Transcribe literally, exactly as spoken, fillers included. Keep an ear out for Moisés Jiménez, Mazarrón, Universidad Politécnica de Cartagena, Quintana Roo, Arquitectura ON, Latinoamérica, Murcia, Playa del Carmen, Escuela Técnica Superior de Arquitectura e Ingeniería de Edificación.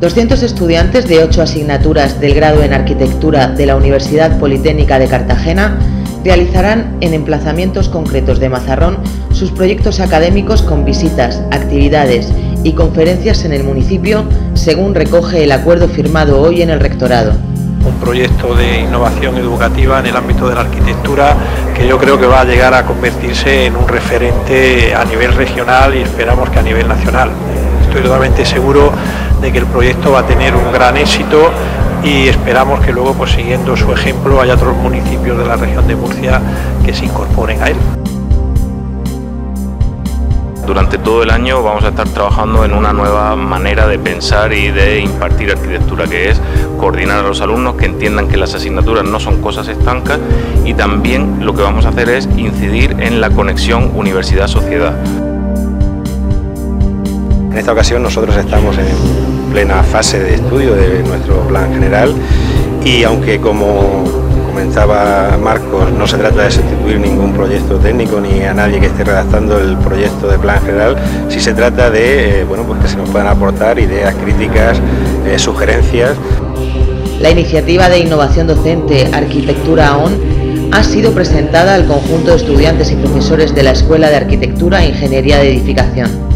doscientos estudiantes de ocho asignaturas del grado en Arquitectura de la Universidad Politécnica de Cartagena realizarán en emplazamientos concretos de Mazarrón sus proyectos académicos con visitas, actividades y conferencias en el municipio, según recoge el acuerdo firmado hoy en el Rectorado. Un proyecto de innovación educativa en el ámbito de la arquitectura que yo creo que va a llegar a convertirse en un referente a nivel regional y esperamos que a nivel nacional. Estoy totalmente seguro de que el proyecto va a tener un gran éxito y esperamos que luego, pues, siguiendo su ejemplo, haya otros municipios de la región de Murcia que se incorporen a él. Durante todo el año vamos a estar trabajando en una nueva manera de pensar y de impartir arquitectura, que es coordinar a los alumnos, que entiendan que las asignaturas no son cosas estancas, y también lo que vamos a hacer es incidir en la conexión universidad-sociedad. En esta ocasión nosotros estamos en plena fase de estudio de nuestro plan general y, aunque como comentaba Marcos, no se trata de sustituir ningún proyecto técnico ni a nadie que esté redactando el proyecto de plan general, sí se trata de eh, bueno, pues que se nos puedan aportar ideas, críticas, eh, sugerencias. La iniciativa de Innovación Docente Arquitectura O N ha sido presentada al conjunto de estudiantes y profesores de la Escuela de Arquitectura e Ingeniería de Edificación.